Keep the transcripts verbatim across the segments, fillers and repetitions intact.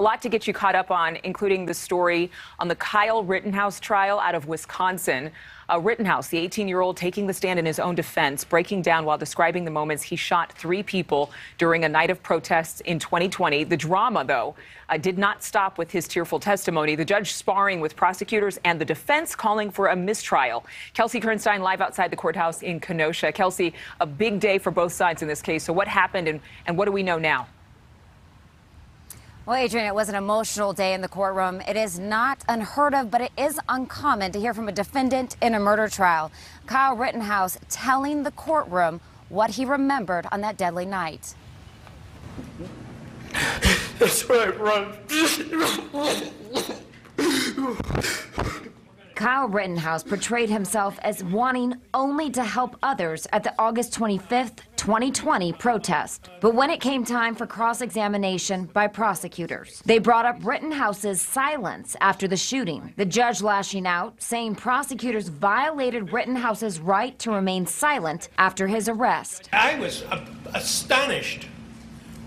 A lot to get you caught up on, including the story on the Kyle Rittenhouse trial out of Wisconsin. Uh, Rittenhouse, the eighteen-year-old, taking the stand in his own defense, breaking down while describing the moments he shot three people during a night of protests in twenty twenty. The drama, though, uh, did not stop with his tearful testimony. The judge sparring with prosecutors and the defense calling for a mistrial. Kelsey Kernstein live outside the courthouse in Kenosha. Kelsey, a big day for both sides in this case. So what happened and, and what do we know now? Well, Adrian, it was an emotional day in the courtroom. It is not unheard of, but it is uncommon to hear from a defendant in a murder trial. Kyle Rittenhouse telling the courtroom what he remembered on that deadly night. That's right, Ron. Kyle Rittenhouse portrayed himself as wanting only to help others at the August twenty-fifth, twenty twenty protest. But when it came time for cross-examination by prosecutors, they brought up Rittenhouse's silence after the shooting. The judge lashing out, saying prosecutors violated Rittenhouse's right to remain silent after his arrest. I was astonished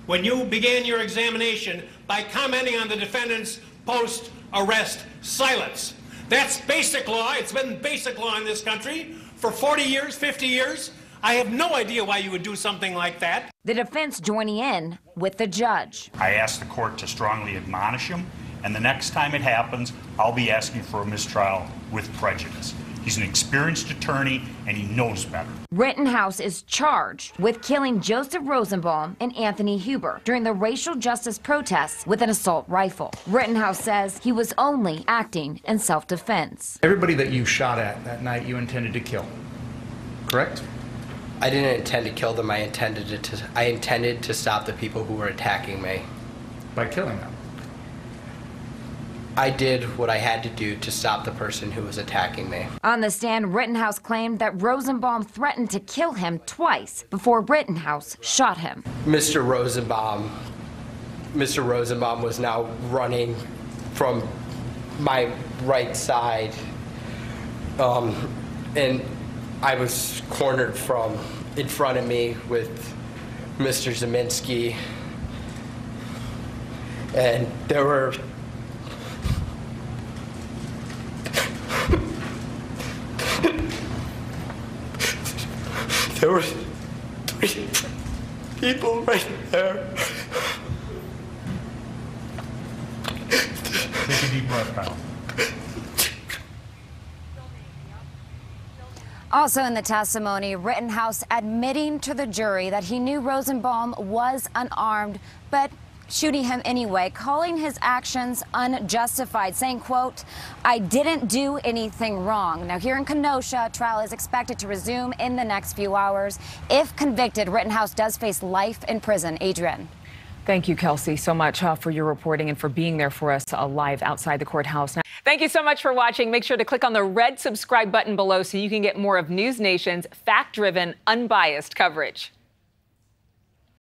when you began your examination by commenting on the defendant's post-arrest silence. That's basic law. It's been basic law in this country for forty years, fifty years. I have no idea why you would do something like that. The defense joining in with the judge. I asked the court to strongly admonish him, and the next time it happens, I'll be asking for a mistrial with prejudice. He's an experienced attorney, and he knows better. Rittenhouse is charged with killing Joseph Rosenbaum and Anthony Huber during the racial justice protests with an assault rifle. Rittenhouse says he was only acting in self-defense. Everybody that you shot at that night, you intended to kill, correct? I didn't intend to kill them. I intended to, I intended to stop the people who were attacking me. By killing them? I did what I had to do to stop the person who was attacking me. On the stand, Rittenhouse claimed that Rosenbaum threatened to kill him twice before Rittenhouse shot him. Mister Rosenbaum, Mister Rosenbaum was now running from my right side, um, and I was cornered from in front of me with Mister Zeminski, and there were There were three people right there. Take a deep breath, Kyle. Also in the testimony, Rittenhouse admitting to the jury that he knew Rosenbaum was unarmed, but shooting him anyway, calling his actions unjustified, saying, quote, I didn't do anything wrong. Now, here in Kenosha, trial is expected to resume in the next few hours. If convicted, Rittenhouse does face life in prison. Adrian. Thank you, Kelsey, so much uh, for your reporting and for being there for us uh, live outside the courthouse. Now, thank you so much for watching. Make sure to click on the red subscribe button below so you can get more of News Nation's fact-driven, unbiased coverage.